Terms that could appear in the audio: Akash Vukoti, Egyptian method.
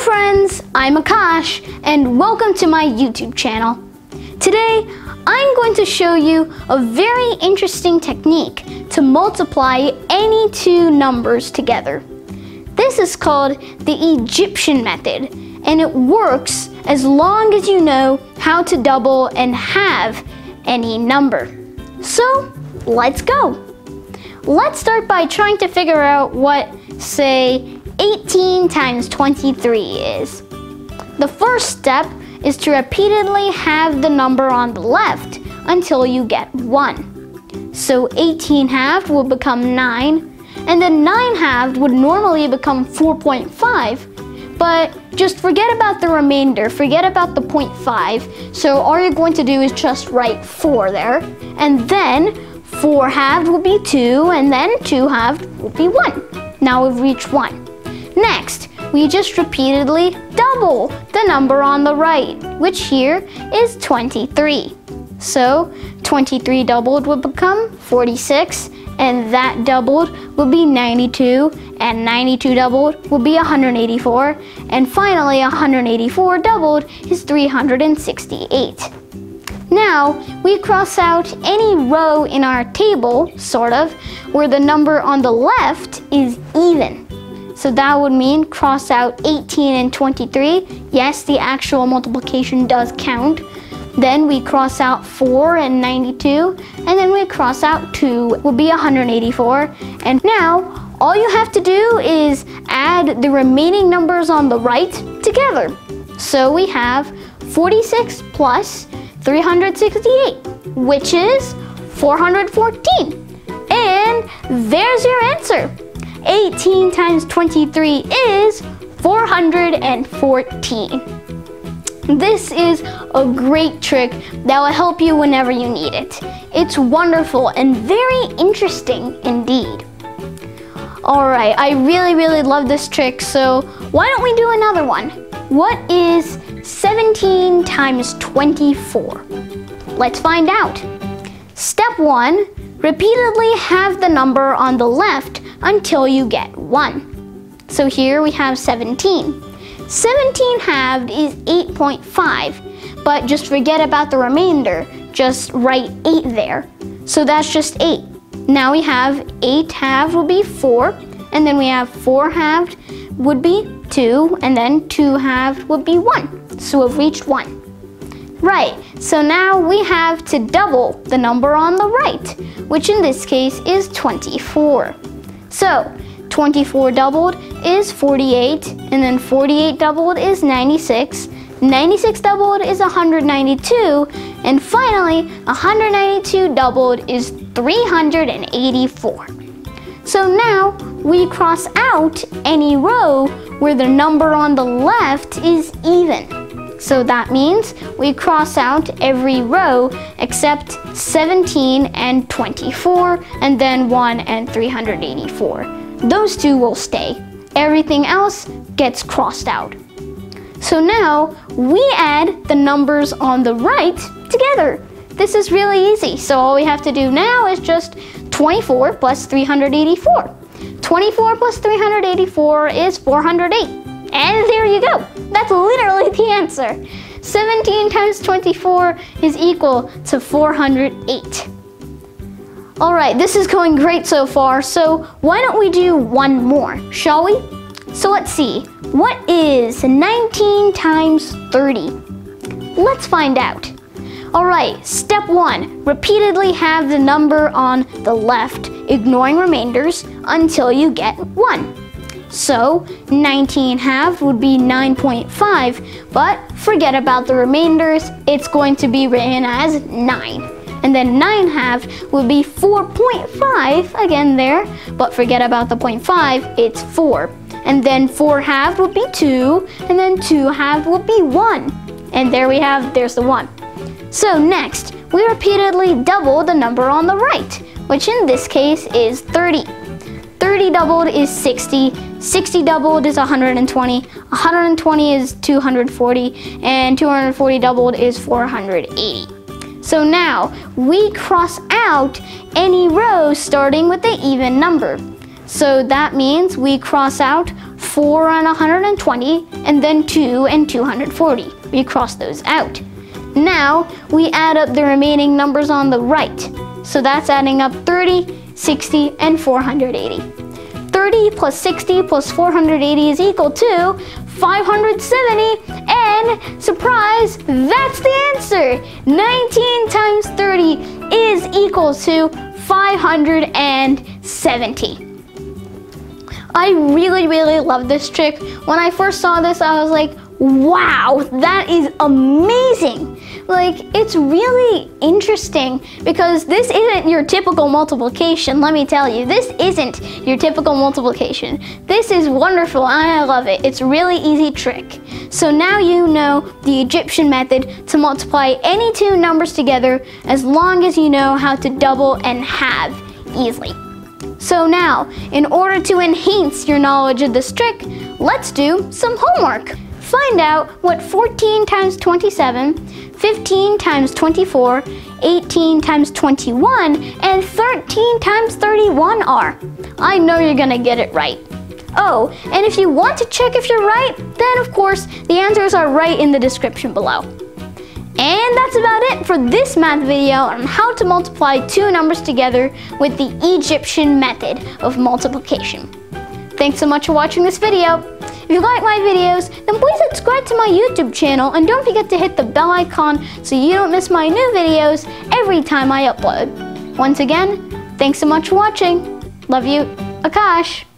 friends, I'm Akash and welcome to my YouTube channel. Today, I'm going to show you a very interesting technique to multiply any two numbers together. This is called the Egyptian method, and it works as long as you know how to double and halve any number. So, let's go. Let's start by trying to figure out what, say, 18 times 23 is. The first step is to repeatedly halve the number on the left until you get 1. So 18 halved will become 9, and then 9 halved would normally become 4.5, but just forget about the remainder, forget about the 0.5, so all you're going to do is just write 4 there, and then 4 halved will be 2, and then 2 halved will be 1. Now we've reached 1. Next, we just repeatedly double the number on the right, which here is 23. So 23 doubled would become 46, and that doubled would be 92, and 92 doubled would be 184, and finally 184 doubled is 368. Now, we cross out any row in our table, sort of, where the number on the left is even. So that would mean cross out 18 and 23. Yes, the actual multiplication does count. Then we cross out 4 and 92, and then we cross out 2, will be 184. And now, all you have to do is add the remaining numbers on the right together. So we have 46 plus 368, which is 414. And there's your answer. 18 times 23 is 414. This is a great trick that will help you whenever you need it. It's wonderful and very interesting indeed. Alright, I really love this trick, so why don't we do another one? What is 17 times 24? Let's find out. Step 1, repeatedly halve the number on the left until you get 1. So here we have 17. 17 halved is 8.5, but just forget about the remainder, just write 8 there. So that's just 8. Now we have 8 halved will be 4, and then we have 4 halved would be 2, and then 2 halved would be 1. So we've reached 1. Right, so now we have to double the number on the right, which in this case is 24. So 24 doubled is 48, and then 48 doubled is 96, 96 doubled is 192, and finally 192 doubled is 384. So now we cross out any row where the number on the left is even. So that means we cross out every row except 17 and 24, and then 1 and 384. Those two will stay. Everything else gets crossed out. So now we add the numbers on the right together. This is really easy. So all we have to do now is just 24 plus 384. 24 plus 384 is 408. And there you go. That's literally the answer. 17 times 24 is equal to 408. All right, this is going great so far, so why don't we do one more, shall we? So let's see. What is 19 times 30? Let's find out. All right, step 1, repeatedly halve the number on the left, ignoring remainders, until you get 1. So 19 halved would be 9.5, but forget about the remainders, it's going to be written as 9. And then 9 halved would be 4.5, again there, but forget about the 0.5, it's 4. And then 4 halved would be 2, and then 2 halved would be 1. And there we have, there's the 1. So next, we repeatedly double the number on the right, which in this case is 30. 30 doubled is 60, 60 doubled is 120, 120 is 240, and 240 doubled is 480. So now, we cross out any row starting with the even number. So that means we cross out 4 and 120, and then 2 and 240. We cross those out. Now we add up the remaining numbers on the right. So that's adding up 30, 60, and 480. 30 plus 60 plus 480 is equal to 570, and surprise, that's the answer! 19 times 30 is equal to 570. I really love this trick. When I first saw this, I was like, wow, that is amazing. Like, it's really interesting because this isn't your typical multiplication, let me tell you. This isn't your typical multiplication. This is wonderful and I love it. It's a really easy trick. So now you know the Egyptian method to multiply any two numbers together as long as you know how to double and halve easily. So now, in order to enhance your knowledge of this trick, let's do some homework. Find out what 14 times 27, 15 times 24, 18 times 21, and 13 times 31 are. I know you're gonna get it right. Oh, and if you want to check if you're right, then of course, the answers are right in the description below. And that's about it for this math video on how to multiply two numbers together with the Egyptian method of multiplication. Thanks so much for watching this video. If you like my videos, then please subscribe to my YouTube channel and don't forget to hit the bell icon so you don't miss my new videos every time I upload. Once again, thanks so much for watching. Love you, Akash.